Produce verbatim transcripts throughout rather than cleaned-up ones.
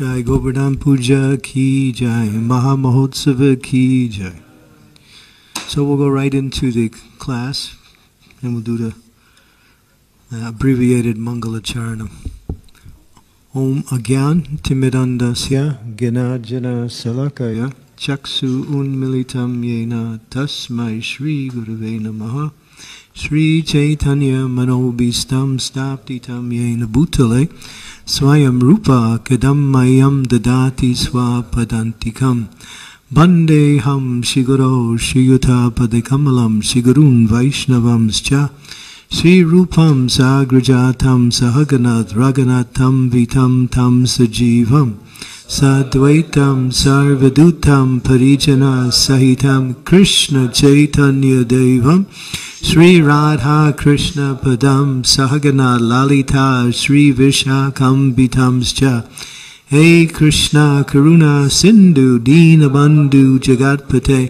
Jai, Govardhan Puja Ki Jai, Maha Mahotsava Ki Jai. So we'll go right into the class and we'll do the uh, abbreviated Mangalacharanam. Om Agyan Timidandasya Ginajana Salakaya Chaksu Unmilitam Yena Tasmai Shri Gurave Namaha Shri Chaitanya Manobhistam Staptitam Yena Bhutale Swayam Rupa Kadammayam Dadati Swapadantikam Bandeham Shiguro Shiyuta Padekamalam Shigurun Vaishnavamscha Sri Rupam Sagrajatam Sahaganath Raganatham Vitam Tam Sajivam Sadvaitam Sarvadutam Parijana Sahitam Krishna Chaitanya Devam Sri Radha Krishna Padam Sahagana Lalita Sri Vishakam Vitamscha Hey Krishna Karuna Sindhu Dinabandhu Jagatpate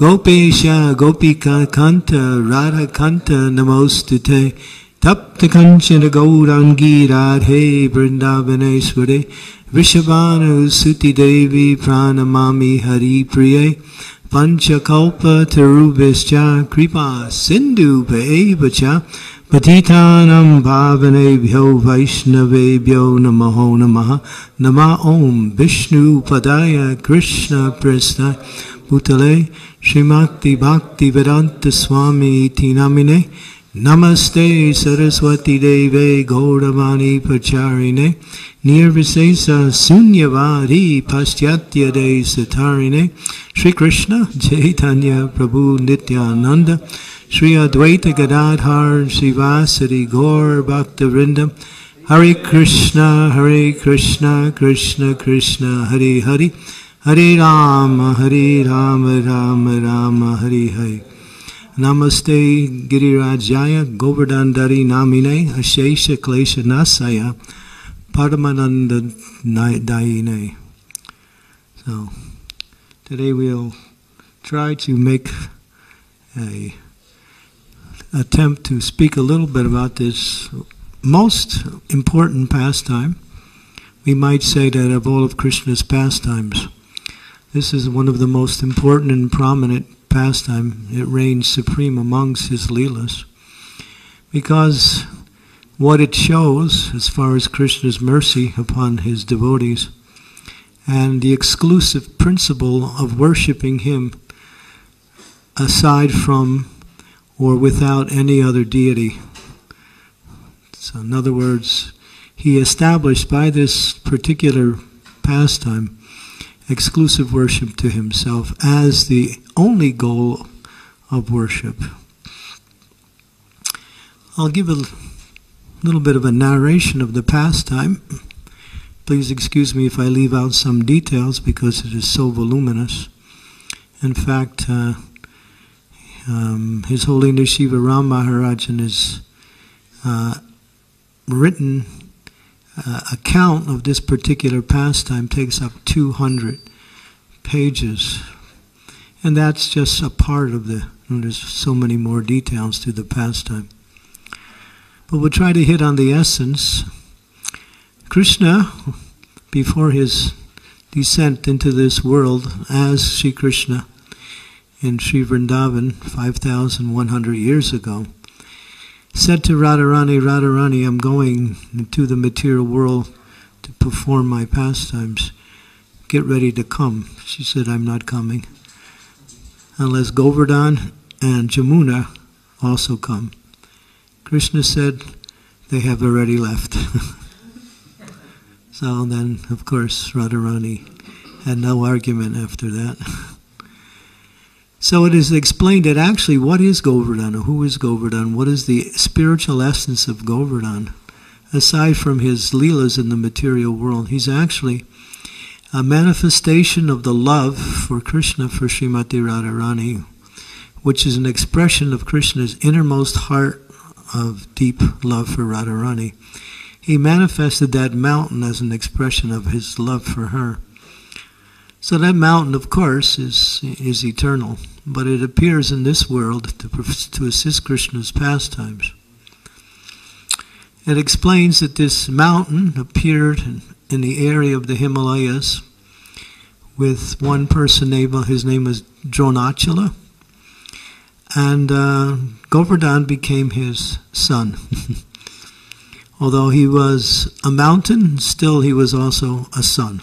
Gopesha Gopika Kanta Radha Kanta Namostute Tapta Kanchana Gaurangi Radhe Vrindavaneshware Vishabhanu Suti Devi Pranamami Hari Priye Panchakalpa Tarubhischa Kripa Sindhu Paevacha Patitanam Bhavanebhyo Vaishnavebhyo Namaho Namaha Nama Om Vishnu Padaya Krishna Prasthaya Putale Srimati Bhakti Vedanta Swami Iti Namine Namaste Saraswati Deve Gauravani Pacharine Nirvisesa Sunyavari Paschatya De Satarine Shri Krishna Chaitanya Prabhu Nityananda Shri Advaita Gadadhar Srivasari Gaur Bhakta Vrindam Hare Krishna Hare Krishna Krishna Krishna Hare Hare Hare Rama, Hare Rama, Rama Rama, Hare Hare. Namaste Girirajaya Govardhandari Namine Ashesha Klesha Nasaya Paramananda Dayine. So, today we'll try to make a attempt to speak a little bit about this most important pastime. We might say that of all of Krishna's pastimes, this is one of the most important and prominent pastime. It reigns supreme amongst his leelas. Because what it shows, as far as Krishna's mercy upon his devotees, and the exclusive principle of worshipping him aside from or without any other deity. So in other words, he established by this particular pastime exclusive worship to himself as the only goal of worship. I'll give a little bit of a narration of the pastime. Please excuse me if I leave out some details because it is so voluminous. In fact, uh, um, His Holiness Shiva Ram Maharaj in his uh, written uh, account of this particular pastime takes up two hundred pages, and that's just a part of the, you know, there's so many more details to the pastime. But we'll try to hit on the essence. Krishna, before his descent into this world as Sri Krishna in Sri Vrindavan five thousand one hundred years ago, said to Radharani, Radharani, I'm going to the material world to perform my pastimes. Get ready to come. She said, I'm not coming unless Govardhan and Jamuna also come. Krishna said, they have already left. So then, of course, Radharani had no argument after that. So it is explained that actually what is Govardhan, or who is Govardhan, what is the spiritual essence of Govardhan? Aside from his leelas in the material world, he's actually a manifestation of the love for Krishna, for Srimati Radharani, which is an expression of Krishna's innermost heart of deep love for Radharani. He manifested that mountain as an expression of his love for her. So that mountain, of course, is is eternal, but it appears in this world to, to assist Krishna's pastimes. It explains that this mountain appeared in the area of the Himalayas with one person, his name was Dronachala, and uh, Govardhan became his son. Although he was a mountain, still he was also a sun,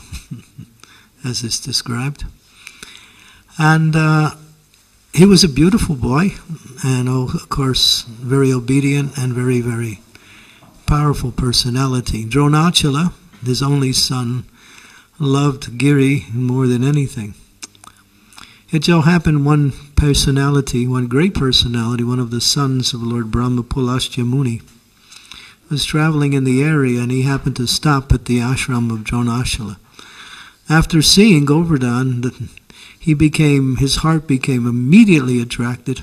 as it's described. And uh, he was a beautiful boy, and oh, of course, very obedient and very, very powerful personality. Dronachala, his only son, loved Giri more than anything. It so happened one personality, one great personality, one of the sons of Lord Brahma, Pulastya Muni, was traveling in the area, and he happened to stop at the ashram of Dronachala. After seeing Govardhan, the, he became, his heart became immediately attracted,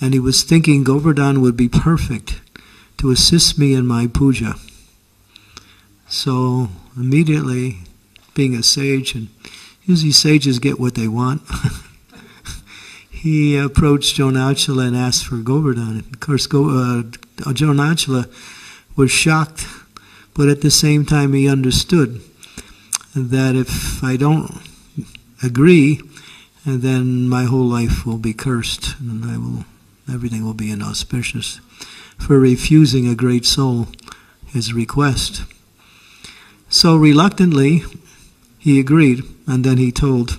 and he was thinking Govardhan would be perfect to assist me in my puja. So immediately, being a sage, and usually sages get what they want, he approached Dronachala and asked for Govardhan. Of course, Go, uh, Dronachala was shocked, but at the same time he understood that if I don't agree, then my whole life will be cursed, and I will, everything will be inauspicious for refusing a great soul his request. So reluctantly, he agreed, and then he told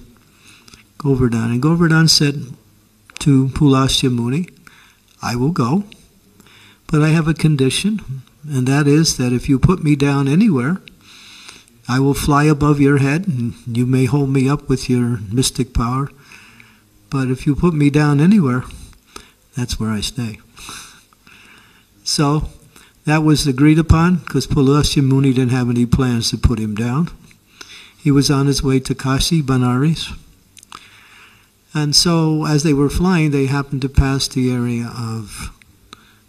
Govardhan. And Govardhan said to Pulastya Muni, I will go, but I have a condition, and that is that if you put me down anywhere, I will fly above your head, and you may hold me up with your mystic power, but if you put me down anywhere, that's where I stay. So that was agreed upon, because Pulastya Muni didn't have any plans to put him down. He was on his way to Kashi, Banaras. And so as they were flying, they happened to pass the area of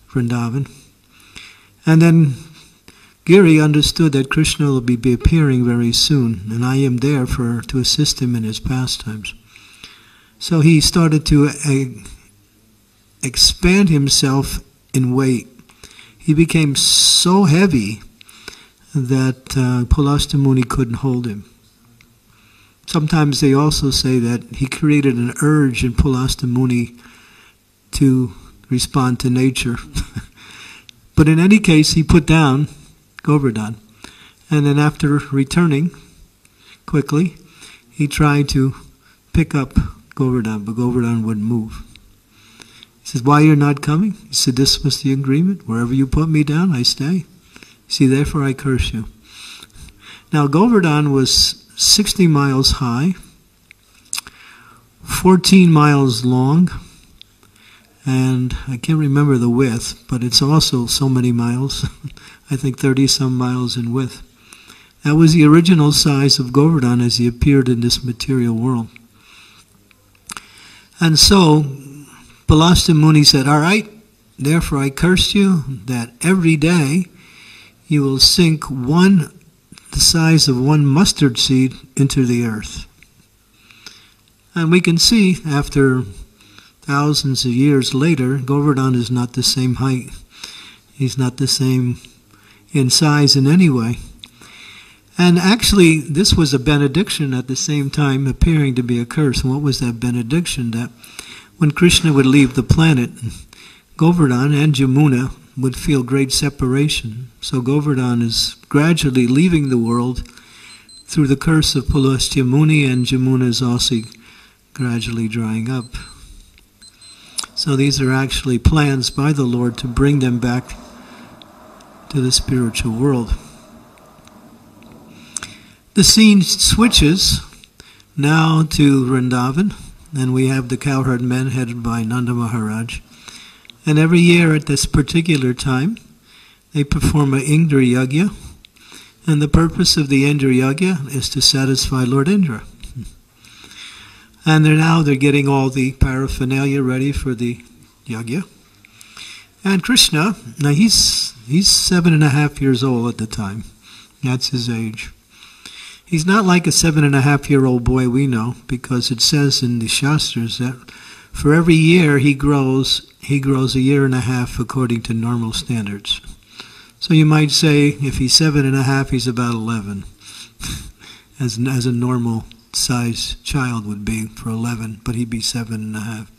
Vrindavan. And then Giri understood that Krishna will be, be appearing very soon, and I am there for to assist him in his pastimes. So he started to uh, expand himself in weight. He became so heavy that uh, Pulastya Muni couldn't hold him. Sometimes they also say that he created an urge in Pulastya Muni to respond to nature. But in any case, he put down Govardhan. And then after returning quickly, he tried to pick up Govardhan, but Govardhan wouldn't move. He says, why you're not coming? He said, this was the agreement. Wherever you put me down, I stay. See, therefore I curse you. Now Govardhan was sixty miles high, fourteen miles long, and I can't remember the width, but it's also so many miles, I think thirty some miles in width. That was the original size of Govardhan as he appeared in this material world. And so, Pulastya Muni said, all right, therefore I curse you that every day you will sink one, the size of one mustard seed into the earth. And we can see after thousands of years later, Govardhan is not the same height. He's not the same in size in any way. And actually, this was a benediction at the same time appearing to be a curse. And what was that benediction? That when Krishna would leave the planet, Govardhan and Jamuna would feel great separation. So Govardhan is gradually leaving the world through the curse of Pulastya Muni, and Jamuna is also gradually drying up. So these are actually plans by the Lord to bring them back to the spiritual world. The scene switches now to Vrindavan, and we have the cowherd men headed by Nanda Maharaj. And every year at this particular time, they perform an Indra Yajna, and the purpose of the Indra Yajna is to satisfy Lord Indra. And they're now they're getting all the paraphernalia ready for the yajna. And Krishna, now he's he's seven and a half years old at the time. That's his age. He's not like a seven and a half year old boy we know, because it says in the Shastras that for every year he grows, he grows a year and a half according to normal standards. So you might say if he's seven and a half, he's about eleven. as, as a normal size child would be for eleven, but he'd be seven and a half.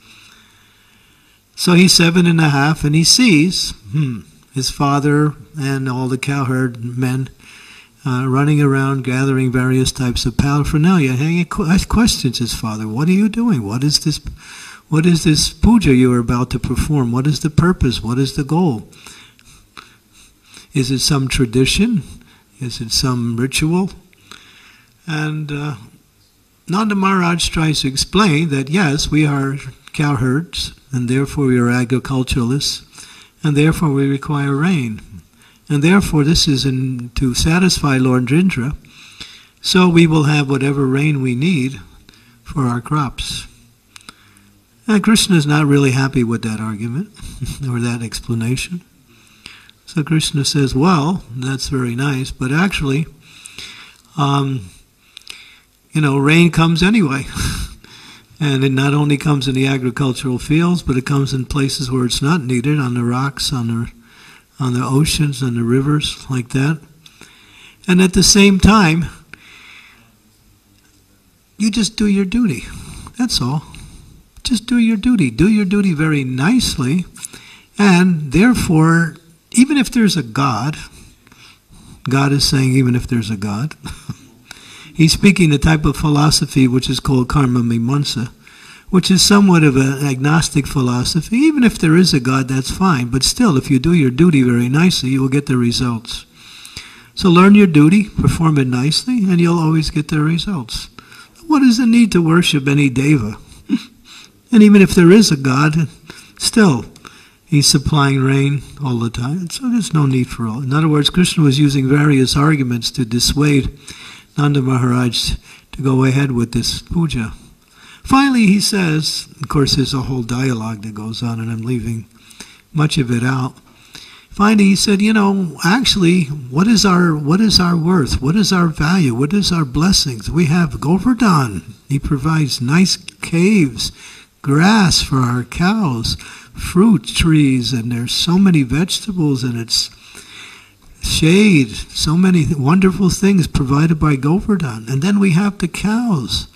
So he's seven and a half, and he sees hmm, his father and all the cowherd men uh, running around gathering various types of paraphernalia. He questions his father, "What are you doing? What is this? What is this puja you are about to perform? What is the purpose? What is the goal? Is it some tradition? Is it some ritual?" And uh, Nanda Maharaj tries to explain that, yes, we are cowherds, and therefore we are agriculturalists, and therefore we require rain. And therefore this is in, to satisfy Lord Indra, so we will have whatever rain we need for our crops. And Krishna is not really happy with that argument, or that explanation. So Krishna says, well, that's very nice, but actually, um, you know, rain comes anyway. And it not only comes in the agricultural fields, but it comes in places where it's not needed, on the rocks, on the, on the oceans, on the rivers, like that. And at the same time, you just do your duty. That's all. Just do your duty. Do your duty very nicely. And therefore, even if there's a God, God is saying even if there's a God, he's speaking the type of philosophy which is called karma mimamsa, which is somewhat of an agnostic philosophy. Even if there is a God, that's fine. But still, if you do your duty very nicely, you will get the results. So learn your duty, perform it nicely, and you'll always get the results. What is the need to worship any deva? And even if there is a God, still, he's supplying rain all the time. So there's no need for all. In other words, Krishna was using various arguments to dissuade Nanda Maharaj to go ahead with this puja. Finally, he says, of course, there's a whole dialogue that goes on, and I'm leaving much of it out. Finally, he said, you know, actually, what is our, what is our worth? What is our value? What is our blessings? We have Govardhan. He provides nice caves, grass for our cows, fruit trees, and there's so many vegetables, and it's shade, so many wonderful things provided by Govardhan. And then we have the cows.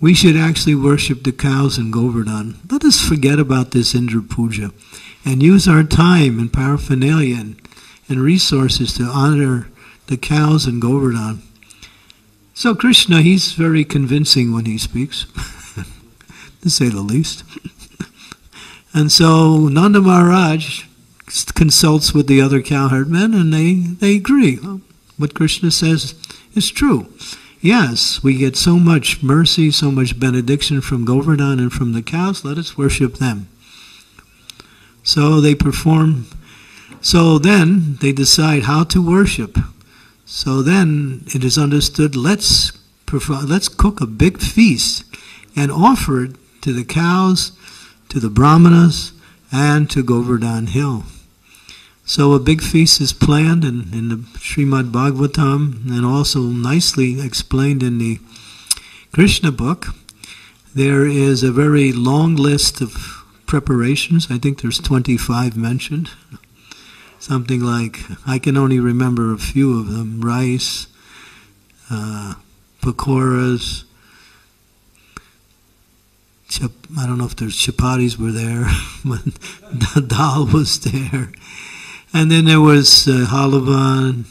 We should actually worship the cows in Govardhan. Let us forget about this Indra Puja and use our time and paraphernalia and, and resources to honor the cows in Govardhan. So Krishna, he's very convincing when he speaks, to say the least. And so Nanda Maharaj consults with the other cowherd men, and they, they agree. What Krishna says is true. Yes, we get so much mercy, so much benediction from Govardhan and from the cows, let us worship them. So they perform. So then they decide how to worship. So then it is understood, let's, perform, let's cook a big feast and offer it to the cows, to the brahmanas, and to Govardhan Hill. So a big feast is planned in, in the Srimad Bhagavatam, and also nicely explained in the Krishna book. There is a very long list of preparations. I think there's twenty-five mentioned. Something like, I can only remember a few of them. Rice, uh, pakoras, I don't know if there's chapatis were there, but dal was there. And then there was uh, halavan,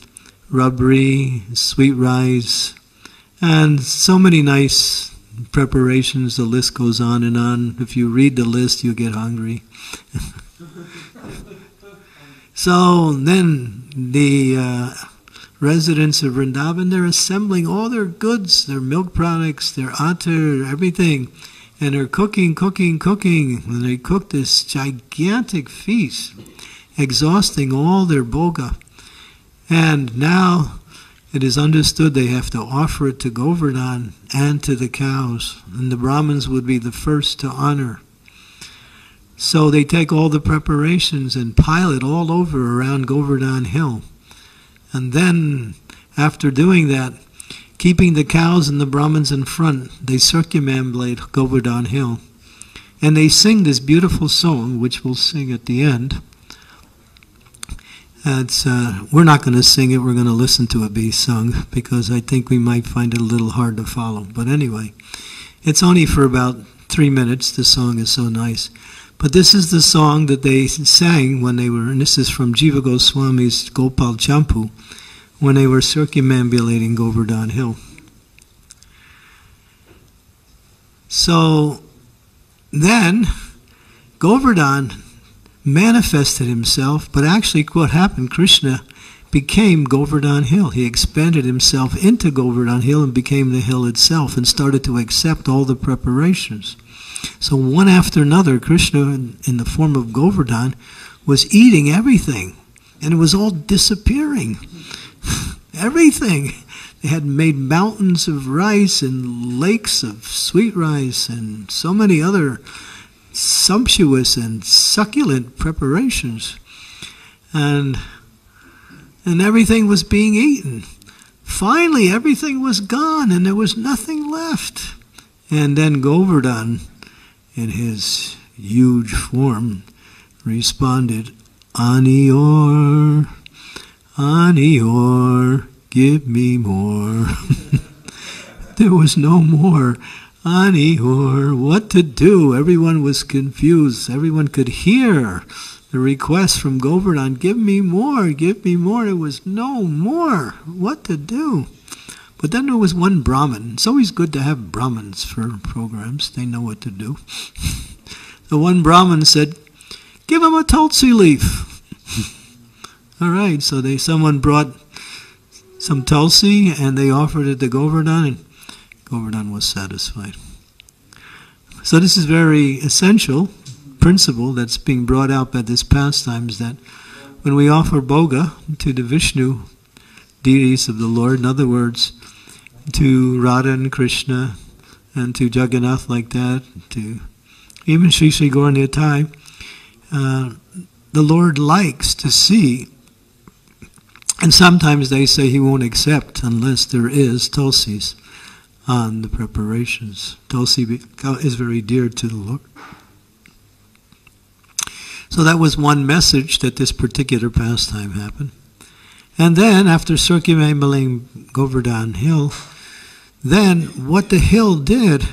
rabri, sweet rice, and so many nice preparations. The list goes on and on. If you read the list, you get hungry. So then the uh, residents of Vrindavan, they're assembling all their goods, their milk products, their attar, everything. And they're cooking, cooking, cooking, and they cook this gigantic feast, exhausting all their bhoga. And now it is understood they have to offer it to Govardhan and to the cows, and the Brahmins would be the first to honor. So they take all the preparations and pile it all over around Govardhan Hill. And then, after doing that, keeping the cows and the Brahmins in front, they circumambulate Govardhan Hill. And they sing this beautiful song, which we'll sing at the end. It's, uh, we're not going to sing it, we're going to listen to it be sung, because I think we might find it a little hard to follow. But anyway, it's only for about three minutes. The song is so nice. But this is the song that they sang when they were, and this is from Jiva Goswami's Gopal Champu, when they were circumambulating Govardhan Hill. So then Govardhan manifested himself, but actually what happened, Krishna became Govardhan Hill. He expanded himself into Govardhan Hill and became the hill itself and started to accept all the preparations. So one after another, Krishna, in the form of Govardhan, was eating everything, and it was all disappearing. Everything. They had made mountains of rice and lakes of sweet rice and so many other sumptuous and succulent preparations, and and everything was being eaten. Finally, everything was gone, and there was nothing left. And then Govardhan, in his huge form, responded, "Aniyor, Aniyor, give me more." There was no more. Aniyor, what to do? Everyone was confused. Everyone could hear the request from Govardhan, give me more, give me more. There was no more. What to do? But then there was one Brahmin. It's always good to have Brahmins for programs. They know what to do. The one Brahmin said, give him a tulsi leaf. All right, so they someone brought some tulsi, and they offered it to Govardhan, and Govardhan was satisfied. So this is very essential principle that's being brought out by this pastime, is that when we offer bhoga to the Vishnu deities of the Lord, in other words, to Radha and Krishna and to Jagannath like that, to even Sri Sri Gauraniya Thai, uh, the Lord likes to see, and sometimes they say he won't accept unless there is tulsis on the preparations. Tulsi is very dear to the Lord. So that was one message that this particular pastime happened. And then, after circumambulating Govardhan Hill, then what the hill did,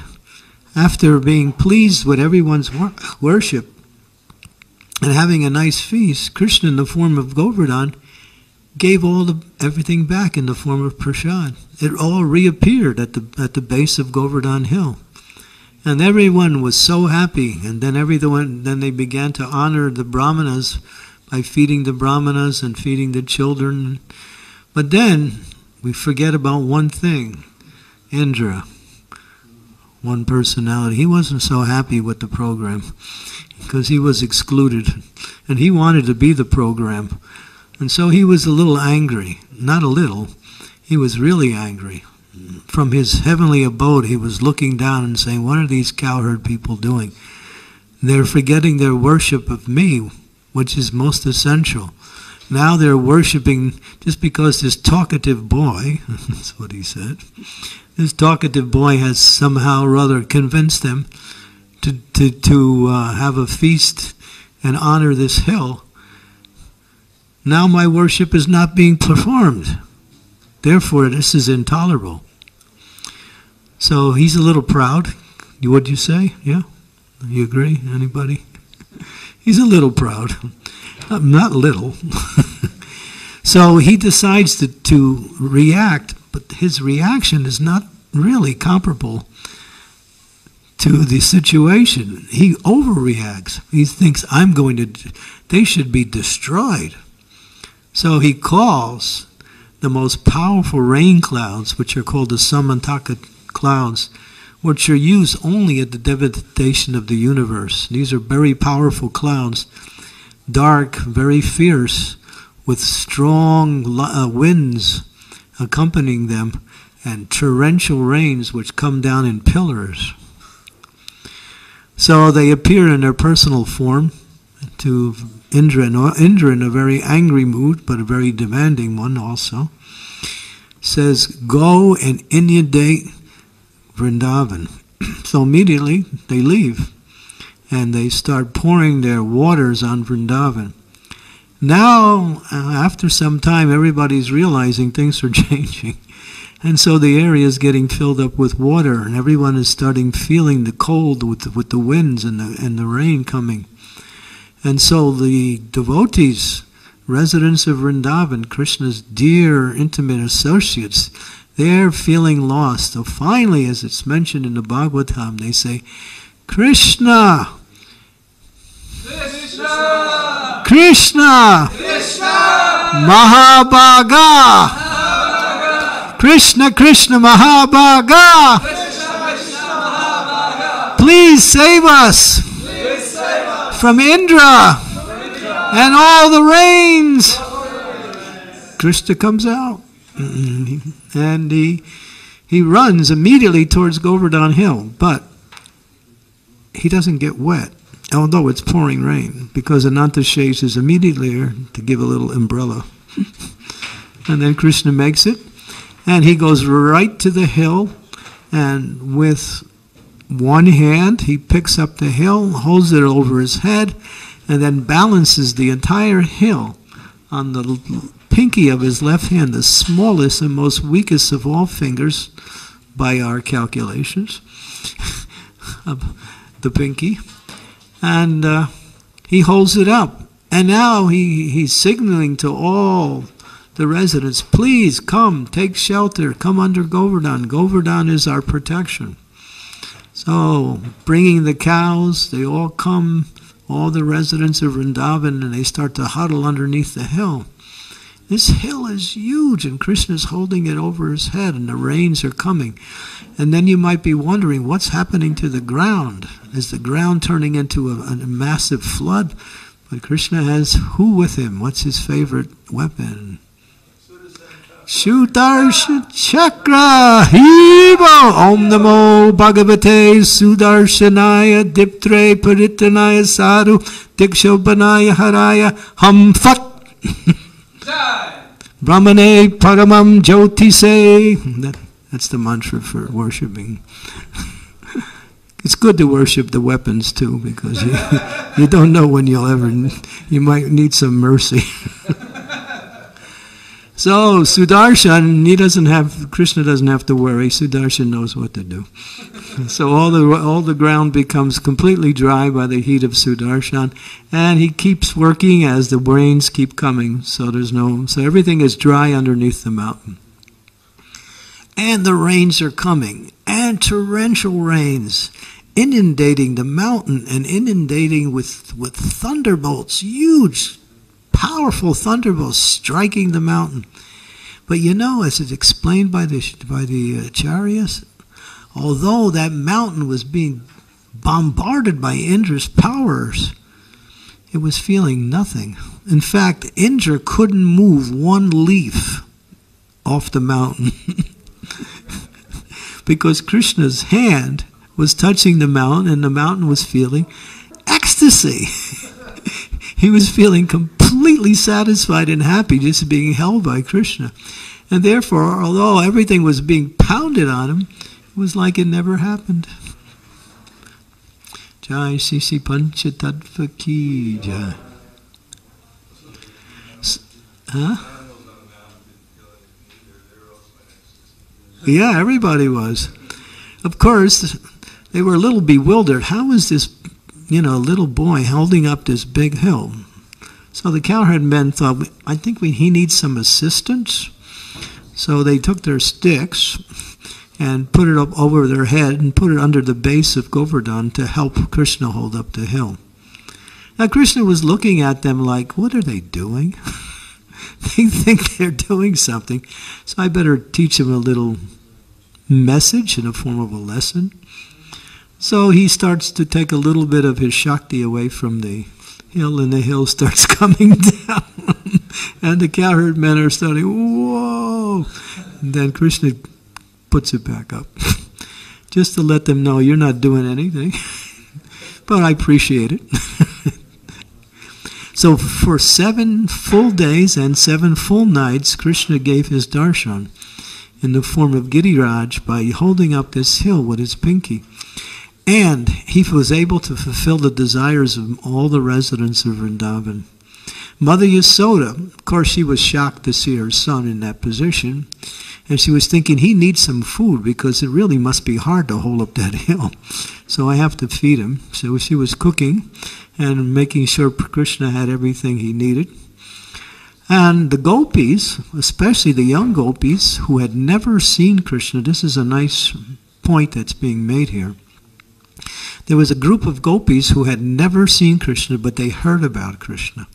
after being pleased with everyone's wor worship and having a nice feast, Krishna, in the form of Govardhan, gave all the, everything back in the form of prasad. It all reappeared at the, at the base of Govardhan Hill. And everyone was so happy. And then everyone, then they began to honor the brahmanas by feeding the brahmanas and feeding the children. But then we forget about one thing. Indra, one personality, he wasn't so happy with the program because he was excluded. And he wanted to be the program. And so he was a little angry. Not a little. He was really angry. From his heavenly abode, he was looking down and saying, what are these cowherd people doing? They're forgetting their worship of me, which is most essential. Now they're worshiping just because this talkative boy, that's what he said, this talkative boy has somehow or other convinced them to, to, to uh, have a feast and honor this hill. Now my worship is not being performed. Therefore, this is intolerable. So he's a little proud. Would you say? Yeah? You agree? Anybody? He's a little proud. Not little. So he decides to, to react, but his reaction is not really comparable to the situation. He overreacts. He thinks, I'm going to, they should be destroyed. So he calls the most powerful rain clouds, which are called the Samantaka clouds, which are used only at the devastation of the universe. These are very powerful clouds, dark, very fierce, with strong winds accompanying them, and torrential rains which come down in pillars. So they appear in their personal form to Indra, Indra, in a very angry mood, but a very demanding one also, says, go and inundate Vrindavan. So immediately they leave, and they start pouring their waters on Vrindavan. Now, after some time, everybody's realizing things are changing. And so the area is getting filled up with water, and everyone is starting feeling the cold with the, with the winds and the, and the rain coming. And so the devotees, residents of Vrindavan, Krishna's dear, intimate associates, they're feeling lost. So finally, as it's mentioned in the Bhagavatam, they say, Krishna! Krishna! Krishna! Krishna! Mahabhaga! Krishna, Krishna, Mahabhaga! Krishna, Krishna, Mahabhaga! Please save us, Please save us. From, Indra from Indra and all the rains! Krishna comes out, and he, he runs immediately towards Govardhan Hill, but he doesn't get wet, although it's pouring rain, because Ananta Shesha is immediately there to give a little umbrella. And then Krishna makes it. And he goes right to the hill, and with one hand, he picks up the hill, holds it over his head, and then balances the entire hill on the pinky of his left hand, the smallest and most weakest of all fingers, by our calculations, the pinky. And uh, he holds it up. And now he, he's signaling to all the residents, please come, take shelter, come under Govardhan. Govardhan is our protection. So, bringing the cows, they all come, all the residents of Vrindavan, and they start to huddle underneath the hill. This hill is huge, and Krishna's holding it over his head, and the rains are coming. And then you might be wondering, what's happening to the ground? Is the ground turning into a, a massive flood? But Krishna has who with him? What's his favorite weapon? Sudarshan Chakra Hiva Om Namo Bhagavate Sudarshanaya Diptre Paritanaya Sadhu Dikshobhanaya Haraya Hum Fat Brahmane Paramam Jyotise. That, that's the mantra for worshipping. It's good to worship the weapons too, because you, you don't know when you'll ever, you might need some mercy. So Sudarshan, he doesn't have, Krishna doesn't have to worry. Sudarshan knows what to do. So all the all the ground becomes completely dry by the heat of Sudarshan, and he keeps working as the rains keep coming. So there's no, so everything is dry underneath the mountain, and the rains are coming, and torrential rains, inundating the mountain and inundating with with thunderbolts, huge. Powerful thunderbolts striking the mountain. But you know, as it's explained by the, by the Acharyas, although that mountain was being bombarded by Indra's powers, it was feeling nothing. In fact, Indra couldn't move one leaf off the mountain because Krishna's hand was touching the mountain and the mountain was feeling ecstasy. He was feeling completely satisfied and happy just being held by Krishna. And therefore, although everything was being pounded on him, it was like it never happened. Jai Sisi Panchatattva Ki Jai. Huh? Yeah, everybody was. Of course, they were a little bewildered. How is this, you know, a little boy holding up this big hill? So the cowherd men thought, I think we, he needs some assistance. So they took their sticks and put it up over their head and put it under the base of Govardhan to help Krishna hold up the hill. Now Krishna was looking at them like, what are they doing? They think they're doing something. So I better teach them a little message in the form of a lesson. So he starts to take a little bit of his Shakti away from the hill, and the hill starts coming down. And the cowherd men are starting, whoa! And then Krishna puts it back up, just to let them know, you're not doing anything. But I appreciate it. So for seven full days and seven full nights, Krishna gave his darshan in the form of Giriraj by holding up this hill with his pinky. And he was able to fulfill the desires of all the residents of Vrindavan. Mother Yasoda, of course, she was shocked to see her son in that position, and she was thinking, he needs some food because it really must be hard to hold up that hill, so I have to feed him. So she was cooking and making sure Krishna had everything he needed. And the gopis, especially the young gopis, who had never seen Krishna, this is a nice point that's being made here. There was a group of gopis who had never seen Krishna, but they heard about Krishna.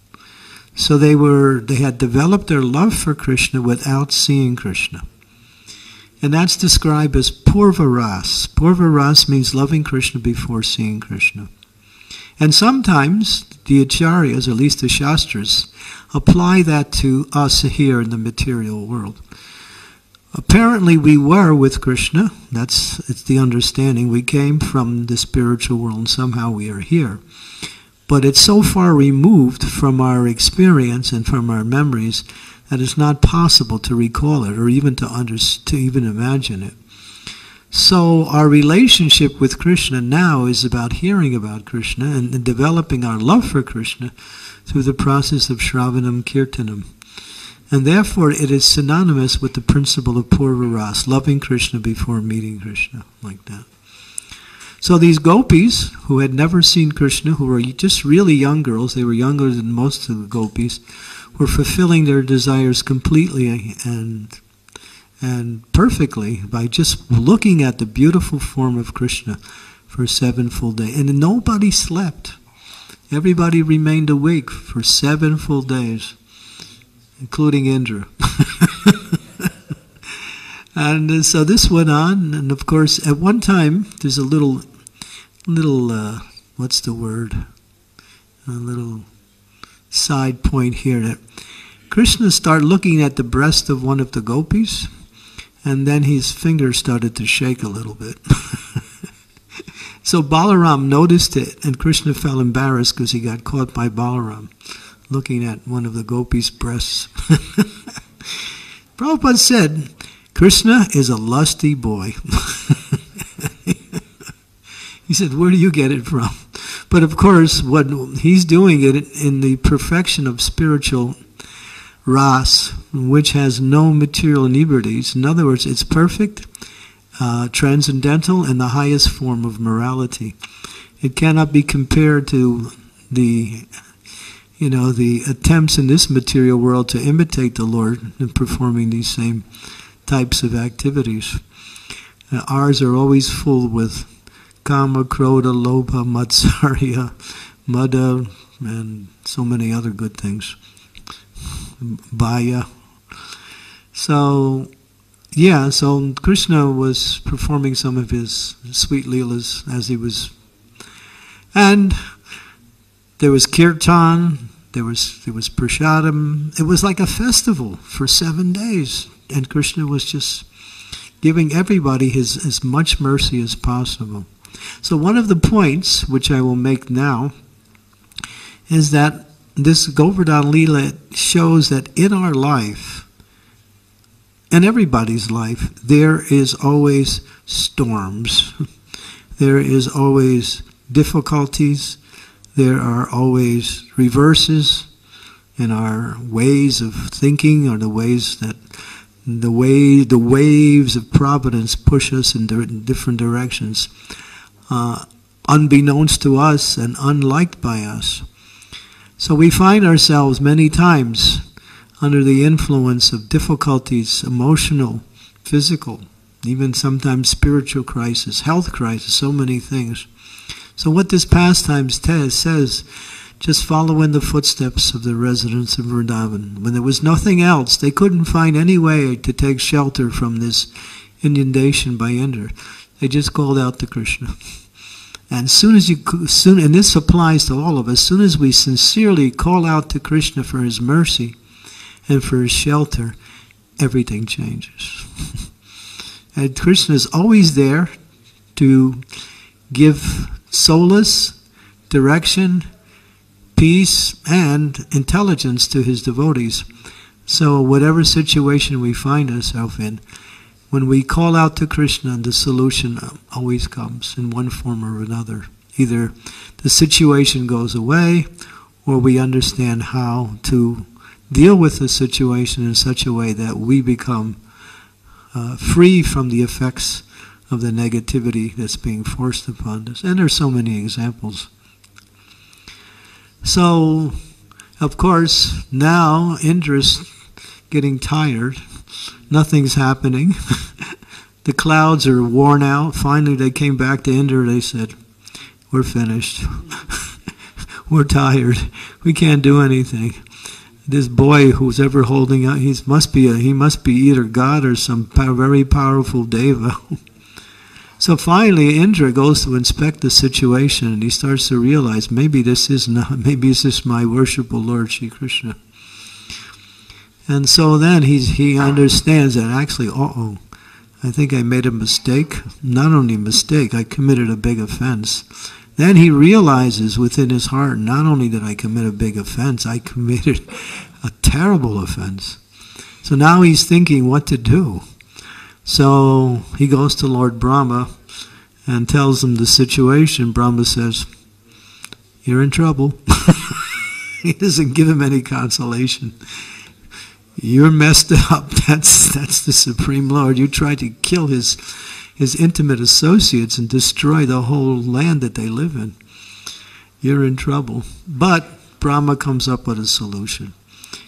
So they were, they had developed their love for Krishna without seeing Krishna. And that's described as purvaras. Purvaras means loving Krishna before seeing Krishna. And sometimes the acharyas, at least the shastras, apply that to us here in the material world. Apparently we were with Krishna, that's it's the understanding, we came from the spiritual world and somehow we are here. But it's so far removed from our experience and from our memories that it's not possible to recall it or even to, under, to even imagine it. So our relationship with Krishna now is about hearing about Krishna and developing our love for Krishna through the process of Shravanam Kirtanam. And therefore it is synonymous with the principle of Purvaras, loving Krishna before meeting Krishna, like that. So these gopis, who had never seen Krishna, who were just really young girls, they were younger than most of the gopis, were fulfilling their desires completely and and perfectly by just looking at the beautiful form of Krishna for seven full days. And nobody slept. Everybody remained awake for seven full days, including Indra. And so this went on, and of course, at one time, there's a little, little, uh, what's the word? A little side point here that Krishna started looking at the breast of one of the gopis, and then his fingers started to shake a little bit. So Balaram noticed it, and Krishna felt embarrassed because he got caught by Balaram looking at one of the gopis' breasts. Prabhupada said, Krishna is a lusty boy. He said, where do you get it from? But of course, what he's doing it in the perfection of spiritual ras, which has no material inebrities. In other words, it's perfect, uh, transcendental, and the highest form of morality. It cannot be compared to the, you know, the attempts in this material world to imitate the Lord in performing these same types of activities. Uh, ours are always full with kama, krodha, lobha, matsarya, mada, and so many other good things. Baya. So, yeah, so Krishna was performing some of his sweet leelas as he was. And there was kirtan, there was, there was prasadam. It was like a festival for seven days. And Krishna was just giving everybody his as much mercy as possible. So one of the points, which I will make now, is that this Govardhan Lila shows that in our life, in everybody's life, there is always storms. There is always difficulties. There are always reverses in our ways of thinking or the ways that The, way, the waves of providence push us in different directions, uh, unbeknownst to us and unliked by us. So we find ourselves many times under the influence of difficulties, emotional, physical, even sometimes spiritual crisis, health crisis, so many things. So what this Pastimes says, just follow in the footsteps of the residents of Vrindavan. When there was nothing else, they couldn't find any way to take shelter from this inundation by Indra. They just called out to Krishna. And soon as you, soon, and this applies to all of us, as soon as we sincerely call out to Krishna for his mercy and for his shelter, everything changes. And Krishna is always there to give solace, direction, peace and intelligence to his devotees. So whatever situation we find ourselves in, when we call out to Krishna, the solution always comes in one form or another. Either the situation goes away, where we understand how to deal with the situation in such a way that we become uh, free from the effects of the negativity that's being forced upon us. And there's so many examples. So, of course, now Indra's getting tired. Nothing's happening. The clouds are worn out. Finally, they came back to Indra. They said, we're finished. We're tired. We can't do anything. This boy who's ever holding out, he's must be a, he must be either God or some power, very powerful deva. So finally, Indra goes to inspect the situation, and he starts to realize maybe this is not, maybe this is my worshipful Lord Shri Krishna. And so then he's, he understands that actually, uh-oh, I think I made a mistake. Not only a mistake, I committed a big offense. Then he realizes within his heart, not only did I commit a big offense, I committed a terrible offense. So now he's thinking what to do. So he goes to Lord Brahma and tells him the situation. Brahma says, you're in trouble. He doesn't give him any consolation. You're messed up. That's, that's the Supreme Lord. You tried to kill his, his intimate associates and destroy the whole land that they live in. You're in trouble. But Brahma comes up with a solution.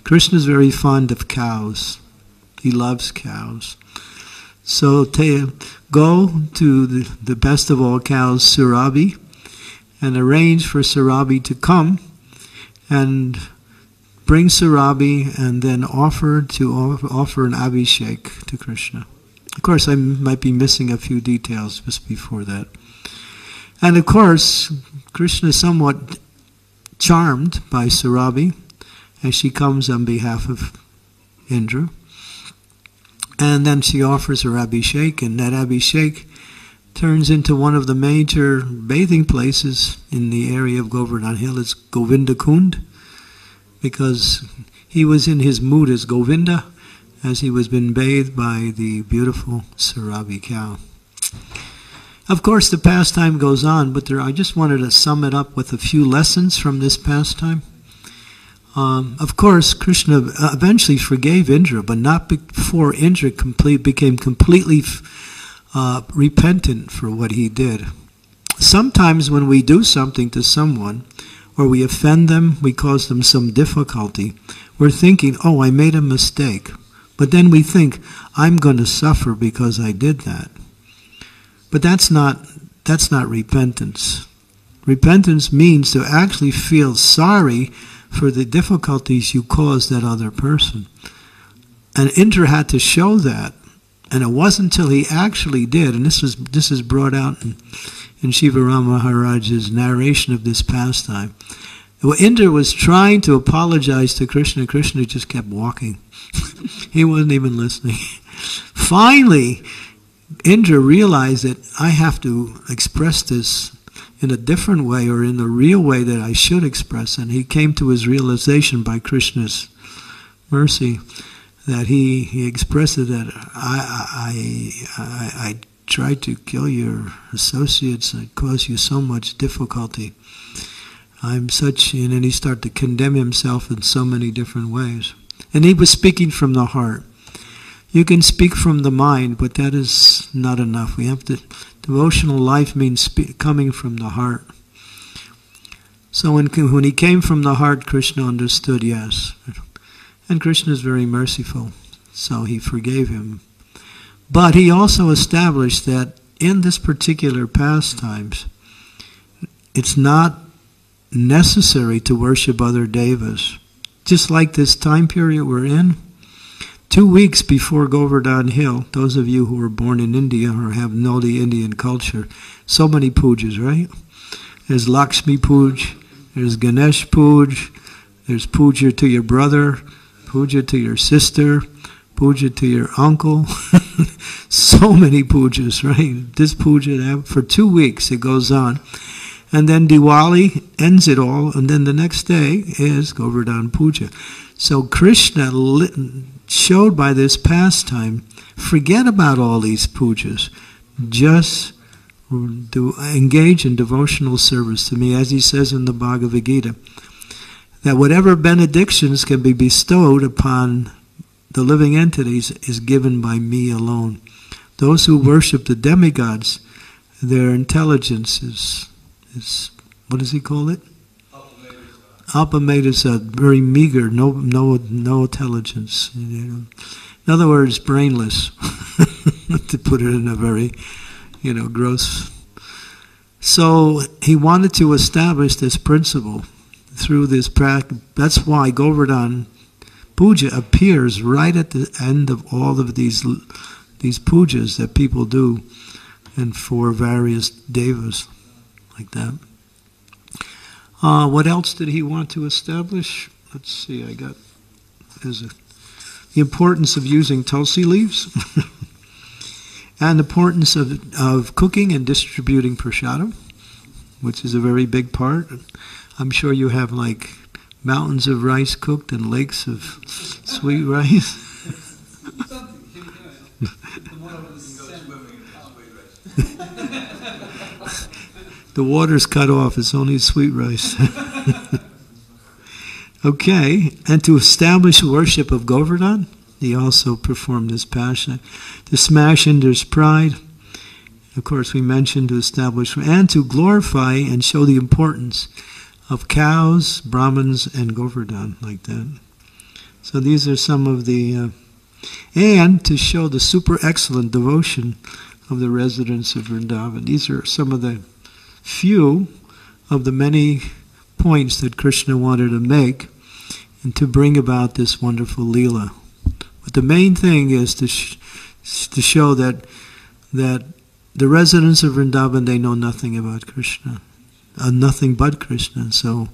Krishna's very fond of cows. He loves cows. So go to the, the best of all cows, Surabhi, and arrange for Surabhi to come and bring Surabhi and then offer to offer an abhishek to Krishna. Of course, I might be missing a few details just before that. And of course, Krishna is somewhat charmed by Surabhi as she comes on behalf of Indra. And then she offers her abhishek, and that abhishek turns into one of the major bathing places in the area of Govardhan Hill. It's Govinda Kund, because he was in his mood as Govinda, as he was being bathed by the beautiful Surabhi cow. Of course, the pastime goes on, but there, I just wanted to sum it up with a few lessons from this pastime. Um, of course, Krishna eventually forgave Indra, but not before Indra complete, became completely uh, repentant for what he did. Sometimes when we do something to someone, or we offend them, we cause them some difficulty, we're thinking, oh, I made a mistake. But then we think, I'm going to suffer because I did that. But that's not, that's not repentance. Repentance means to actually feel sorry for the difficulties you caused that other person. And Indra had to show that. And it wasn't until he actually did, and this was this is brought out in, in Shiva Ram Maharaj's narration of this pastime. Well, Indra was trying to apologize to Krishna. Krishna just kept walking. He wasn't even listening. Finally, Indra realized that I have to express this in a different way, or in the real way that I should express. And he came to his realization by Krishna's mercy that he, he expressed it that I, I, I, I tried to kill your associates and caused you so much difficulty. I'm such, and then he started to condemn himself in so many different ways. And he was speaking from the heart. You can speak from the mind, but that is not enough. We have to, devotional life means spe coming from the heart. So when, when he came from the heart, Krishna understood, yes. And Krishna is very merciful, so he forgave him. But he also established that in this particular pastimes, it's not necessary to worship other devas. Just like this time period we're in, two weeks before Govardhan Hill, those of you who were born in India or have know the Indian culture, so many pujas, right? There's Lakshmi Puja, there's Ganesh Puja, there's puja to your brother, puja to your sister, puja to your uncle. So many pujas, right? This puja, that, for two weeks it goes on. And then Diwali ends it all, and then the next day is Govardhan Puja. So Krishna lit, showed by this pastime, forget about all these pujas. Just do, engage in devotional service to me, as he says in the Bhagavad Gita, that whatever benedictions can be bestowed upon the living entities is given by me alone. Those who worship the demigods, their intelligence is, is what does he call it? Alpamatas are very meager, no, no, no intelligence. You know. In other words, brainless, to put it in a very, you know, gross. So he wanted to establish this principle through this practice. That's why Govardhan Puja appears right at the end of all of these these pujas that people do, and for various devas, like that. Uh, what else did he want to establish? Let's see, I got there's a, the importance of using tulsi leaves and the importance of, of cooking and distributing prasadam, which is a very big part. I'm sure you have like mountains of rice cooked and lakes of sweet rice. The water's cut off, it's only sweet rice. Okay, and to establish worship of Govardhan, he also performed his passion. To smash Indra's pride, of course we mentioned, to establish, and to glorify and show the importance of cows, Brahmins, and Govardhan, like that. So these are some of the, uh, and to show the super excellent devotion of the residents of Vrindavan. These are some of the few of the many points that Krishna wanted to make and to bring about this wonderful Leela. But the main thing is to, sh to show that, that the residents of Vrindavan, they know nothing about Krishna, uh, nothing but Krishna, and so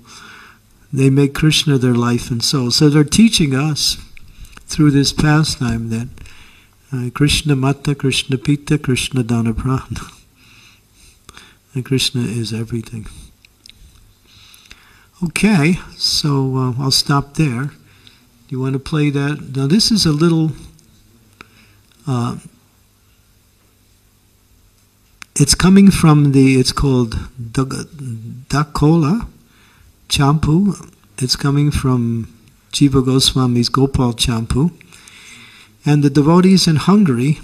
they make Krishna their life and soul. So they're teaching us through this pastime that uh, Krishna Mata, Krishna Pita, Krishna Dana Prana. And Krishna is everything. Okay, so uh, I'll stop there. You want to play that? Now this is a little, uh, it's coming from the, it's called Dakola Champu. It's coming from Jiva Goswami's Gopal Champu. And the devotees in Hungary,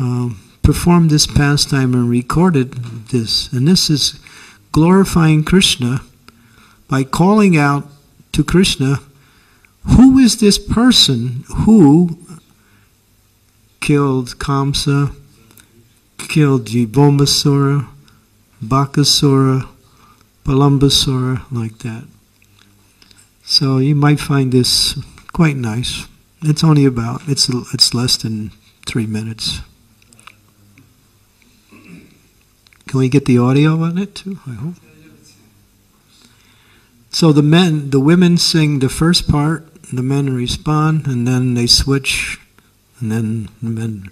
uh, performed this pastime and recorded this. And this is glorifying Krishna by calling out to Krishna, who is this person who killed Kamsa, killed Jibombasura, Bakasura, Palambasura, like that. So you might find this quite nice. It's only about, it's, it's less than three minutes. Can we get the audio on it too? I hope. So the men, the women sing the first part, the men respond, and then they switch, and then the men.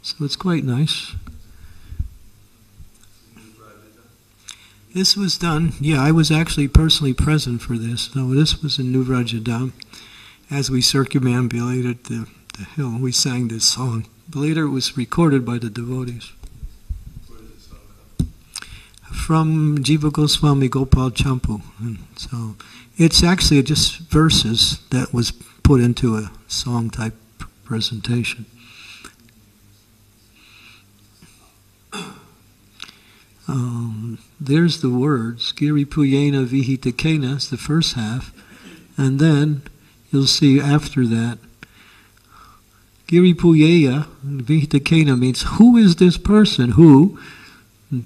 So it's quite nice. This was done, yeah, I was actually personally present for this. No, this was in New Rajadam. As we circumambulated the, the hill, we sang this song. Later it was recorded by the devotees. From Jiva Goswami Gopal Champu. And so it's actually just verses that was put into a song type presentation. Um, there's the words, Giri Puyena Vihitakena, is the first half, and then you'll see after that, Giri Puyena Vihitakena means, who is this person who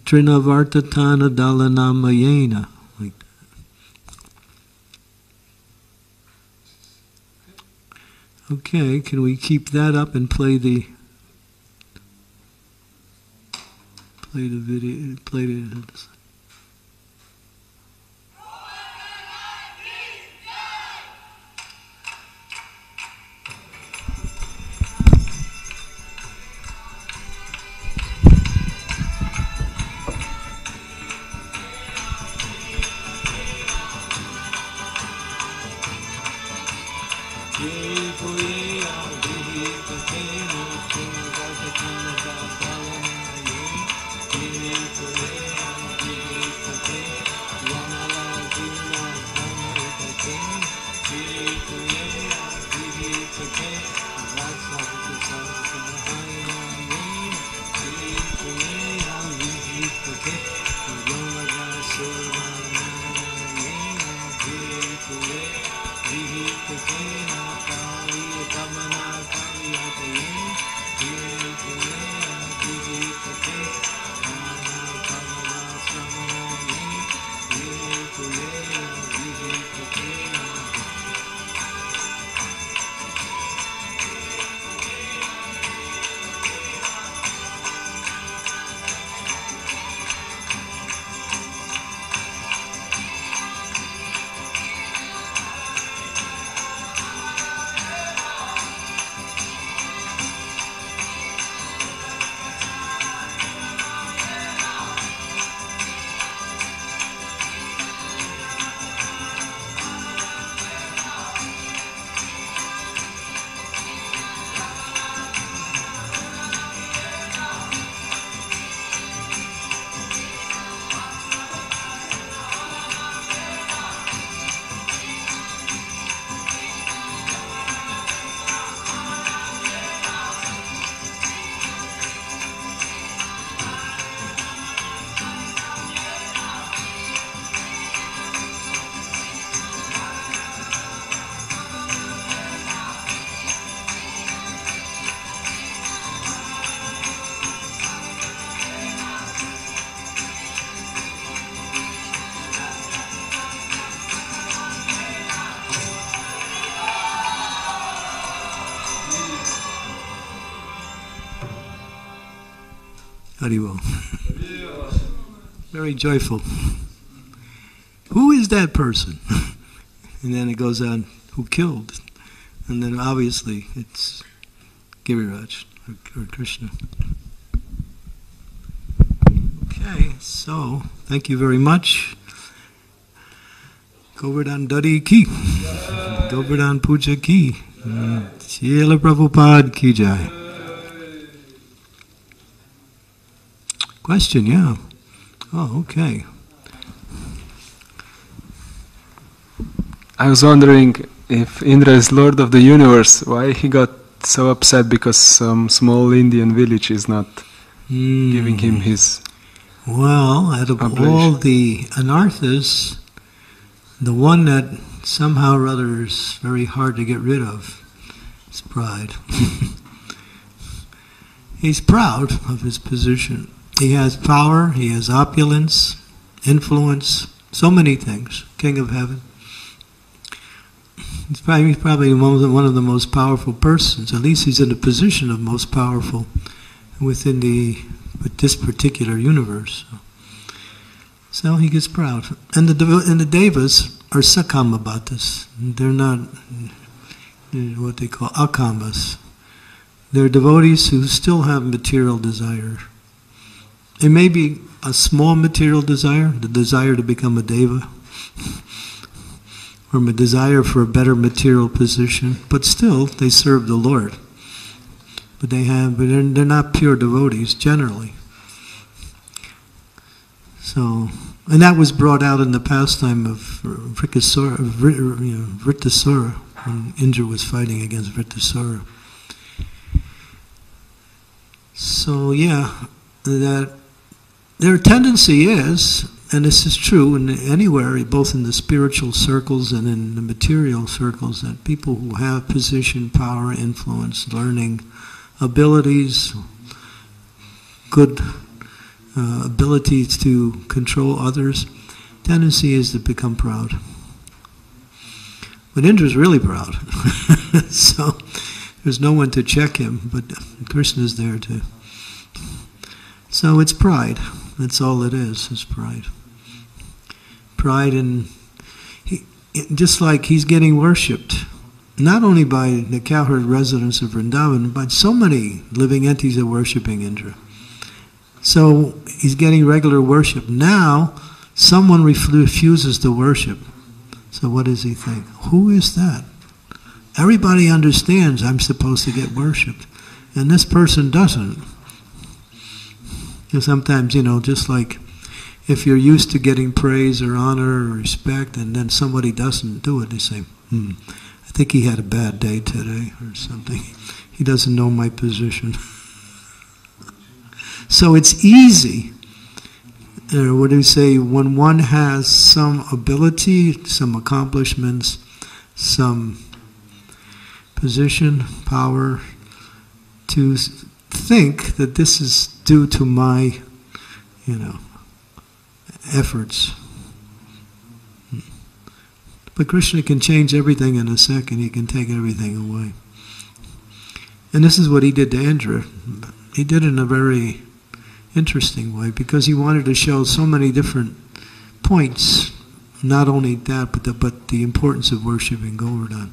Trinavartatana Dalanamayena. Like that. Okay, can we keep that up and play the play the video play the Haribol. Very joyful. Who is that person? And then it goes on, who killed? And then obviously it's Giriraj or, or Krishna. Okay, so thank you very much. Govardhan Dari ki. Govardhan Puja ki. Srila Prabhupada ki jai. Question, yeah. Oh, okay. I was wondering, if Indra is Lord of the Universe, why he got so upset because some small Indian village is not mm. giving him his... Well, out of all the anarthas, the one that somehow or other is very hard to get rid of is pride. He's proud of his position. He has power, he has opulence, influence, so many things. King of heaven. He's probably, he's probably one of the, one of the most powerful persons. At least he's in the position of most powerful within the with this particular universe. So he gets proud. And the, and the devas are sakam about this. They're not what they call akambas. They're devotees who still have material desire. It may be a small material desire, the desire to become a deva, or a desire for a better material position, but still they serve the Lord. But they have, but they're, they're not pure devotees generally. So, and that was brought out in the pastime of Vrikasura, you know, Vritasura, when Indra was fighting against Vritasura. So yeah, that their tendency is, and this is true in anywhere, both in the spiritual circles and in the material circles, that people who have position, power, influence, learning, abilities, good uh, abilities to control others, tendency is to become proud. But Indra's really proud. So there's no one to check him, but Krishna's there too. So it's pride. That's all it is, is pride. Pride in, he, just like he's getting worshipped. Not only by the cowherd residents of Vrindavan, but so many living entities are worshipping Indra. So he's getting regular worship. Now, someone refuses to worship. So what does he think? Who is that? Everybody understands I'm supposed to get worshipped, and this person doesn't. And sometimes, you know, just like if you're used to getting praise or honor or respect, and then somebody doesn't do it, they say, hmm. I think he had a bad day today or something. He doesn't know my position. So it's easy. Or what do you say? When one has some ability, some accomplishments, some position, power, to think that this is due to my, you know, efforts. But Krishna can change everything in a second. He can take everything away. And this is what he did to Indra. He did it in a very interesting way because he wanted to show so many different points. Not only that, but the, but the importance of worshipping Govardhan.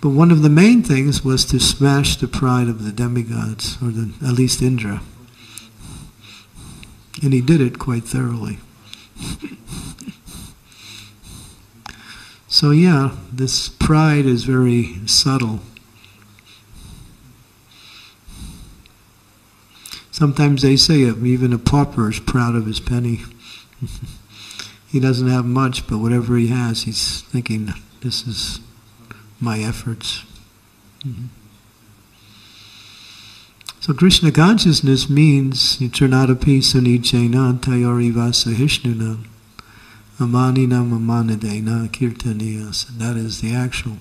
But one of the main things was to smash the pride of the demigods, or the, at least Indra. And he did it quite thoroughly. So yeah, this pride is very subtle. Sometimes they say even a pauper is proud of his penny. He doesn't have much, but whatever he has, he's thinking, this is my efforts. Mm-hmm. So Krishna consciousness means, Trinadapi Sunichena Tayori Vasa Hishnunam. Amanina Mamanadena Kirtaniyas. That is the actual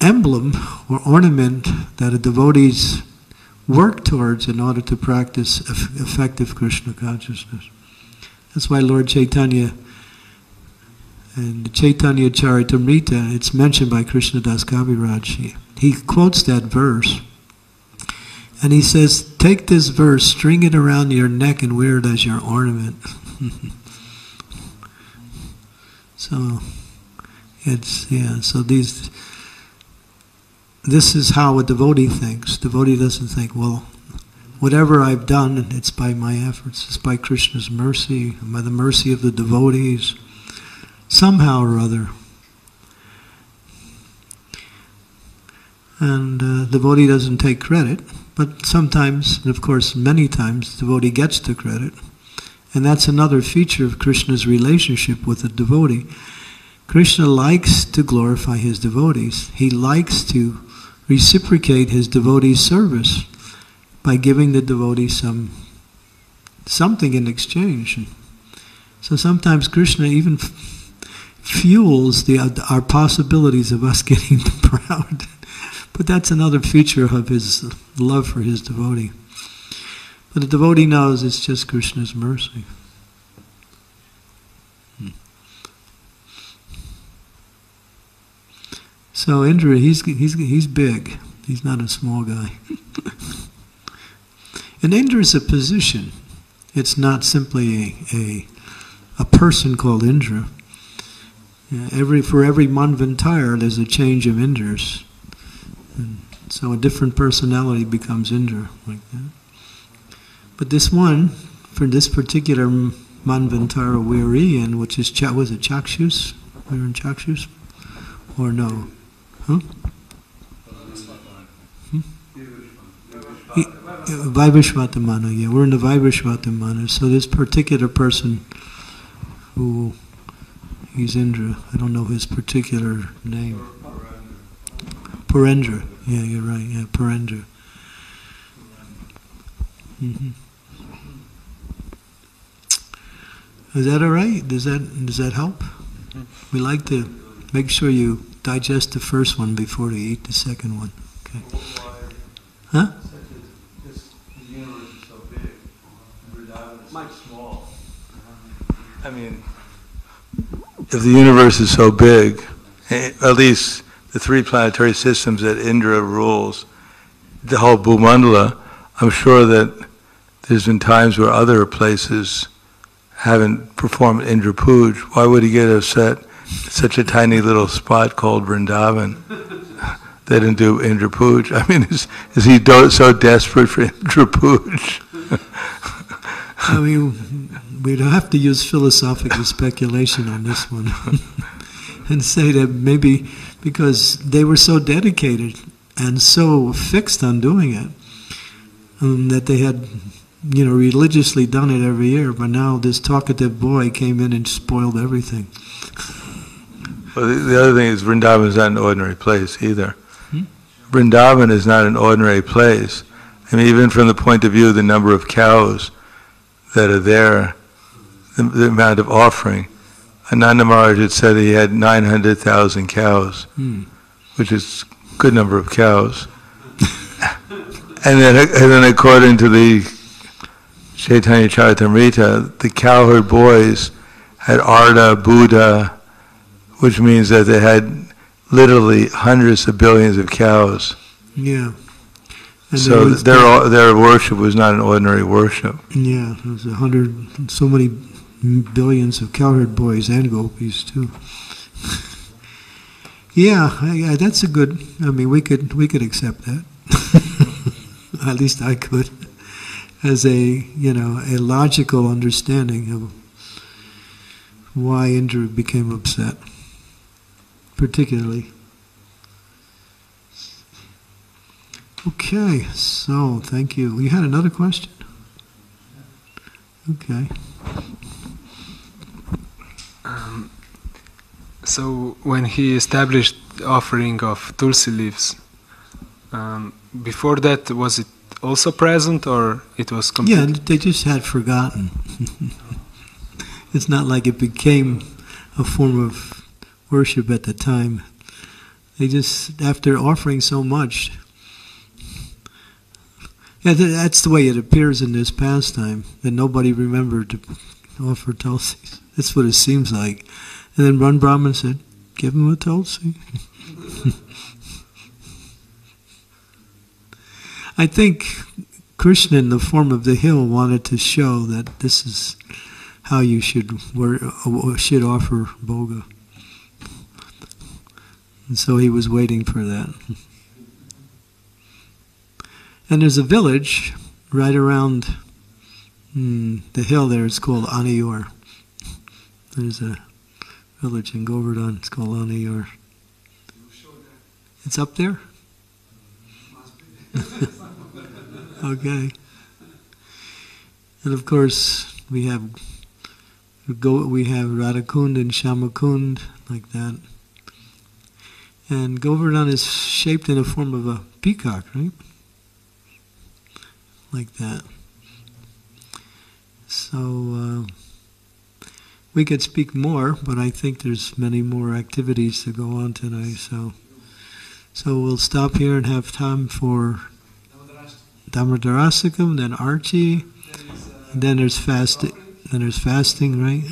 emblem or ornament that a devotee's work towards in order to practice effective Krishna consciousness. That's why Lord Chaitanya and the Chaitanya Charitamrita, it's mentioned by Krishna Dasa Kaviraja. He quotes that verse And he says, take this verse, string it around your neck and wear it as your ornament. So, it's, yeah, so these, this is how a devotee thinks. Devotee doesn't think, well, whatever I've done, it's by my efforts, it's by Krishna's mercy, by the mercy of the devotees, somehow or other. And uh, the devotee doesn't take credit, but sometimes, and of course many times, the devotee gets the credit. And that's another feature of Krishna's relationship with the devotee. Krishna likes to glorify his devotees. He likes to reciprocate his devotee's service by giving the devotee some something in exchange. So sometimes Krishna even fuels the, our possibilities of us getting proud. But that's another feature of his love for his devotee. But the devotee knows it's just Krishna's mercy. So Indra, he's, he's, he's big. He's not a small guy. And Indra is a position. It's not simply a, a, a person called Indra. Yeah, every, for every Manvantara, there's a change of Indras. And so a different personality becomes Indra, like that. But this one, for this particular Manvantara we're in, which is, was it Chakshus? We were in Chakshus? Or no? Huh? Hmm? Vaivyashvata Mana, yeah, we're in the Vaivyashvata Mana. So this particular person who, he's Indra, I don't know his particular name. Parendra, yeah, you're right, yeah, Parendra. Mm-hmm. Is that all right? Does that, does that help? We like to make sure you digest the first one before you eat the second one. Okay. Huh? The universe is so big. Vrindavan is so small. I mean, if the universe is so big, at least the three planetary systems that Indra rules, the whole Bhumandala, I'm sure that there's been times where other places haven't performed Indra Puja. Why would he get upset at such a tiny little spot called Vrindavan? They didn't do Indra Puja. I mean, is, is he do so desperate for Indra Puja? I mean, we'd have to use philosophical speculation on this one. And say that maybe because they were so dedicated and so fixed on doing it, um, that they had, you know, religiously done it every year. But now this talkative boy came in and spoiled everything. Well, the, the other thing is Vrindavan is not an ordinary place either. Hmm? Vrindavan is not an ordinary place. I mean, even from the point of view of the number of cows that are there, the, the amount of offering. Nanda Maharaj had said he had nine hundred thousand cows, hmm. which is a good number of cows. and, then, and then according to the Chaitanya Charitamrita, the cowherd boys had Arda, Buddha, which means that they had literally hundreds of billions of cows. Yeah. And so their, their worship was not an ordinary worship. Yeah, it was a hundred, so many billions of cowherd boys and gopis too. Yeah, I, I, that's a good. I mean, we could we could accept that. At least I could, as a you know a logical understanding of why Indra became upset, particularly. Okay, so thank you. You had another question? Okay. Um, so when he established the offering of tulsi leaves, um, before that was it also present or it was complete? Yeah, they just had forgotten. It's not like it became a form of worship at the time. They just, after offering so much, yeah, that's the way it appears in this pastime, that nobody remembered to offer tulsi. That's what it seems like. And then one Brahmin said, give him a tulsi. I think Krishna in the form of the hill wanted to show that this is how you should work, should offer bhoga. And so he was waiting for that. And there's a village right around mm, the hill there. It's called Aniyor. There's a village in Govardhan. It's called Aniyor. It's up there? Okay. And of course, we have we have Radhakund and Shamakund, like that. And Govardhan is shaped in the form of a peacock, right? Like that. So, uh, we could speak more, but I think there's many more activities to go on tonight, so... So we'll stop here and have time for Dhammadarasikam, then Archie, and then there's fasting, then there's fasting, right?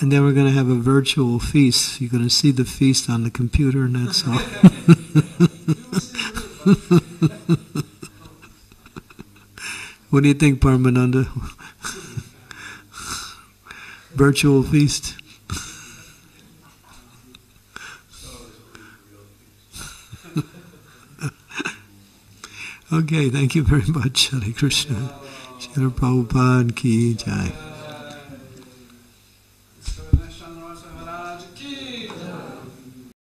And then we're going to have a virtual feast. You're going to see the feast on the computer, and that's all. What do you think, Paramananda? Virtual feast? Okay, thank you very much. Hare Krishna. Srila Prabhupada ki jai.